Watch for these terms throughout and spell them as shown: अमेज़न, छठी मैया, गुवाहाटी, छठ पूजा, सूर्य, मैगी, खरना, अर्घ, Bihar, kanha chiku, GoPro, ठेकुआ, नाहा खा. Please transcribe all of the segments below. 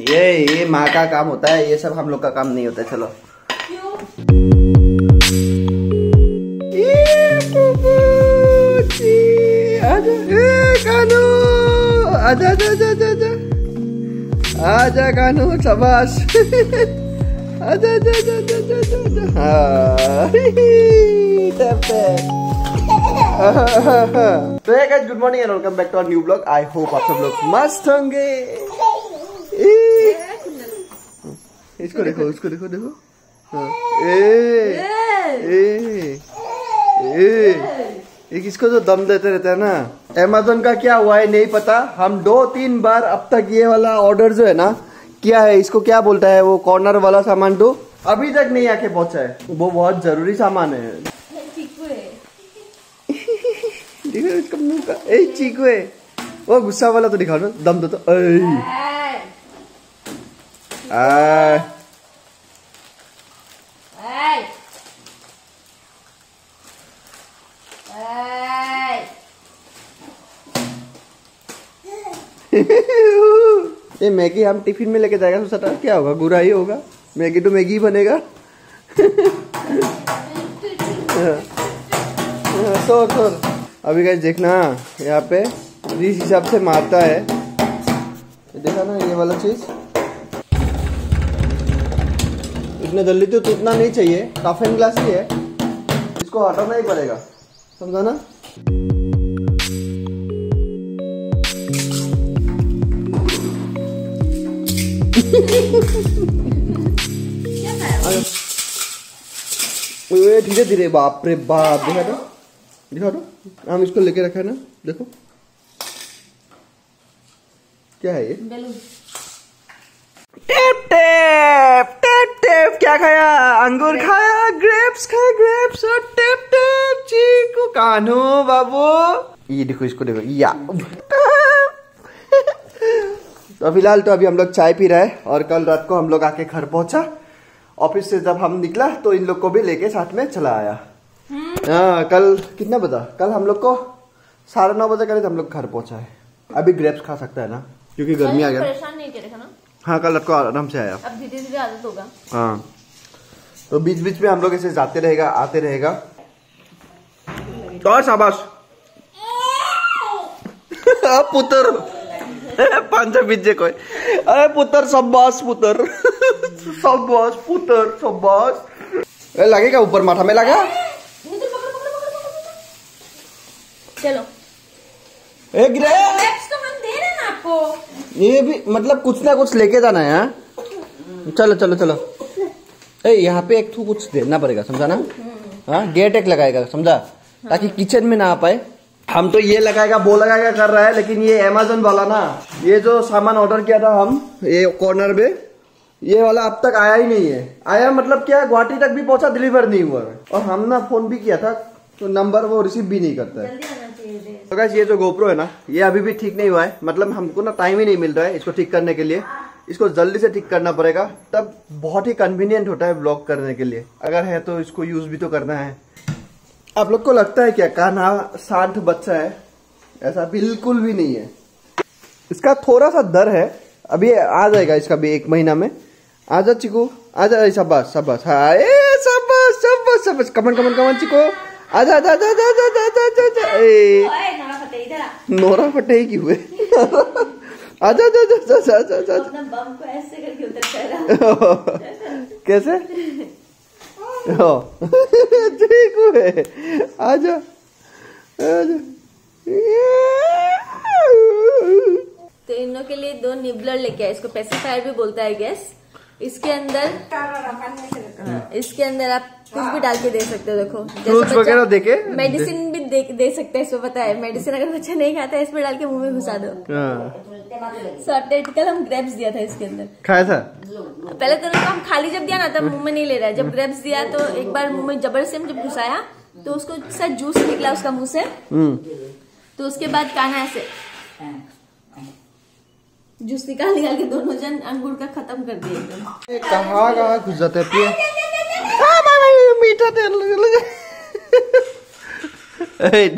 ये माँ का काम होता है, ये सब हम लोग का काम नहीं होता है। चलो आजा कानू, शाबाश। तो guys good morning and welcome back to our new blog. I hope आप सब लोग मस्त होंगे। इसको देखो, उसको देखो, देखो। ए किसको जो दम देते रहता है ना। अमेज़न का क्या हुआ है नहीं पता, हम 2-3 बार अब तक ये वाला ऑर्डर जो है ना किया है, इसको क्या बोलता है वो कॉर्नर वाला सामान, तो अभी तक नहीं आके पहुंचा है। वो बहुत जरूरी सामान है। देखो इसका मुंह का, ए चीकू है वो गुस्सा वाला, तो दिखाओ ना, दम दो तो। ये मैगी हम टिफिन में लेके जाएगा तो सटा क्या होगा, बुरा ही होगा। मैगी तो मैगी बनेगा। तो अभी गाइस देखना यहाँ पे जिस हिसाब से मारता है, देखा ना ये वाला चीज। इतने जल्दी तो टूटना नहीं चाहिए, टफन ग्लास ही है, इसको हटाना ही पड़ेगा, समझा ना। धीरे धीरे, बाप रे बाप, देखा ना, दिखा दो। हम इसको लेके रखा है ना, देखो क्या है ये। टेप टेप टेप टेप क्या खाया, अंगूर खाया, ग्रेप्स खाया, ग्रेप्स और टेप टेप। चीकू कान्हू बाबू, ये देखो इसको देखो या। तो फिलहाल तो अभी हम लोग चाय पी रहे हैं, और कल रात को हम लोग आके घर पहुंचा ऑफिस से। जब हम निकला तो इन लोग को भी लेके साथ में चला आया। हाँ, कल कितना बजा, कल हम लोग को 9:30 बजे करीब हम लोग घर पहुंचा है। अभी ग्रेप्स खा सकता है ना, क्योंकि गर्मी आ गया। परेशान नहीं किया ना। हाँ, कल रात को आराम से आया, अब धीरे धीरे आदत होगा। हाँ, तो बीच बीच में हम लोग ऐसे जाते रहेगा, आते रहेगा। और शाबाश पुत्र, पांचा बीजे कोई, अरे पुत्र शाबाश, पुत्र शाबाश, पुत्र शाबाश। लगेगा ऊपर माथा में, लगा। चलो ए ग्रेप्स तो हम दे रहे हैं आपको, ये भी मतलब कुछ ना कुछ लेके जाना है। चलो चलो चलो, ए यहाँ पे एक कुछ देना पड़ेगा, समझा ना। हाँ, गेट एक लगाएगा, समझा, ताकि किचन में ना आ पाए। हम तो ये लगाएगा वो लगाएगा कर रहा है, लेकिन ये अमेज़न वाला ना, ये जो सामान ऑर्डर किया था हम, ये कॉर्नर में ये वाला अब तक आया ही नहीं है। आया मतलब क्या, गुवाहाटी तक भी पहुंचा, डिलीवर नहीं हुआ। और हम ना फोन भी किया था तो नंबर वो रिसीव भी नहीं करता है। तो गाइस ये जो GoPro है ना, ये अभी भी ठीक नहीं हुआ है, मतलब हमको ना टाइम ही नहीं मिल रहा है इसको ठीक करने के लिए। इसको जल्दी से ठीक करना पड़ेगा, तब बहुत ही कन्वीनियंट होता है ब्लॉग करने के लिए। अगर है तो इसको यूज भी तो करना है। आप लोग को लगता है क्या कान्हा शांत बच्चा है, ऐसा बिल्कुल भी नहीं है। इसका थोड़ा सा डर है, अभी आ जाएगा इसका भी 1 महीना में। आजा चिकू, आजा, शाबाश शाबाश, हाँ शाबाश शाबाश शाबाश, कमन कमन कमन चिकू, आजा आजा आजा आजा आजा आजा। नोरा फटेगी की हुए, आजा आजा आजा आजा आजा। कैसे चीकू है, आजा आजा। तो इन लोगों के लिए 2 निबलर लेके आए, इसको पेसिफायर भी बोलता है गैस। इसके अंदर आप कुछ भी डाल के दे सकते हो। देखो फ्रूट्स वगैरह देके मेडिसिन भी दे सकते हैं। इसको पता है मेडिसिन अगर बच्चा नहीं खाता है, इसमें डाल के मुंह में घुसा दो। कल हम ग्रेप्स दिया था, इसके अंदर खाया था। पहले तो हम खाली जब दिया ना तब मुंह में नहीं ले रहा है, जब ग्रेप्स दिया तो एक बार मुंह में जबरदस्ती जब घुसाया तो उसको शायद जूस निकला उसका मुंह से। तो उसके बाद कान्हा से जूस निकाल के दोनों जन अंगूर का खत्म कर दिए। कहाँ घुस जाते हैं, मीठा तेल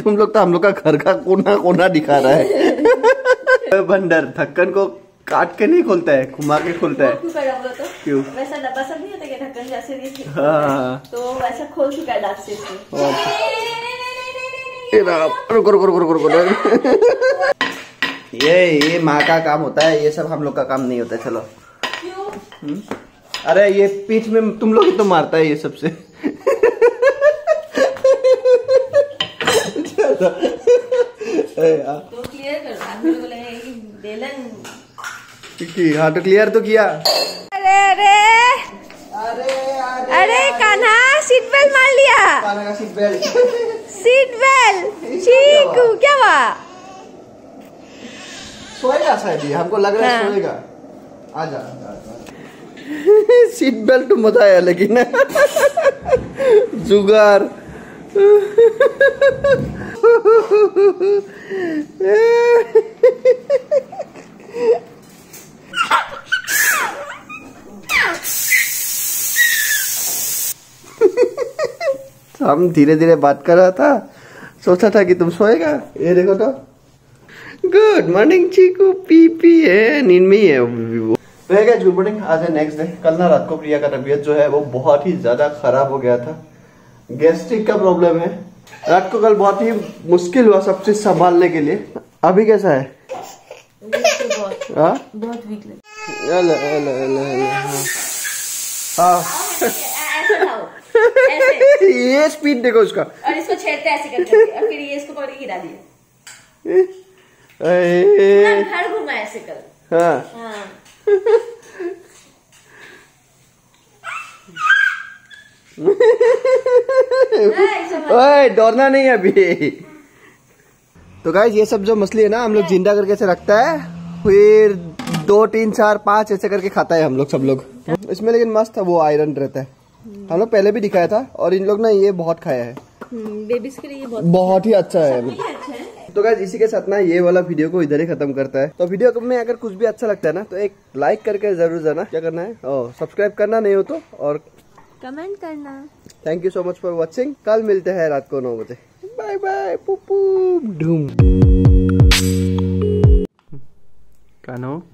तुम लोग तो हम लोग का घर का कोना कोना दिखा रहा है। बंदर थक्कन को काट के नहीं खोलता है, घुमा के खोलता है। क्यों वैसा डब्बा सब नहीं होता कि ढक्कन जैसे नहीं थी। हाँ। तो वैसा खोल चुका है दांत से इसको। रुको रुको रुको रुको, ये माँ का काम होता है, ये सब हम लोग का काम नहीं होता है। चलो क्यों? अरे ये पीठ में तुम लोग ही तो मारता है ये सबसे। तो क्लियर कर, हाँ तो क्लियर तो किया। अरे अरे अरे अरे कान्हा सीट बेल्ट मार लिया, कान्हा का सीट बेल्ट। चीकू क्या हुआ? सोएगा शायद, हमको लग रहा है सोएगा। आजा सीट बेल्ट मजा आया लेकिन जुगाड़। हम धीरे धीरे बात कर रहा था, सोचा था कि तुम सोएगा, ये देखो तो। गुड मॉर्निंग चीकू, पी पी है, नींद में ही है वो। गुड मॉर्निंग, आज है नेक्स्ट डे। कल ना रात को प्रिया का तबीयत जो है वो बहुत ही ज्यादा खराब हो गया था, गैस्ट्रिक का प्रॉब्लम है। रात को कल बहुत ही मुश्किल हुआ सब चीज संभालने के लिए। अभी कैसा है? बहुत वीक लग, ये स्पीड देखो उसका, और इसको छेड़ते ऐसे करते हैं, फिर ये इसको पकड़ के गिरा दिया, घर घुमा ऐसे कर। हाँ ओए डरना नहीं अभी। तो गाइस ये सब जो मछली है ना हम लोग जिंदा करके ऐसे रखता है, फिर 2 3 4 5 ऐसे करके खाता है हम लोग सब लोग। इसमें लेकिन मस्त है वो आयरन रहता है, हम लोग पहले भी दिखाया था। और इन लोग ना ये बहुत खाया है, बेबीज के लिए ये बहुत ही अच्छा है। तो गाइस इसी के साथ ना ये वाला वीडियो को इधर ही खत्म करता है। तो वीडियो में अगर कुछ भी अच्छा लगता है ना तो एक लाइक करके जरूर जाना। क्या करना है, सब्सक्राइब करना नहीं हो तो, और कमेंट करना। Thank you so much for watching. कल मिलते हैं रात को 9 बजे। बाय बाय पुपू ढूम कान्हा।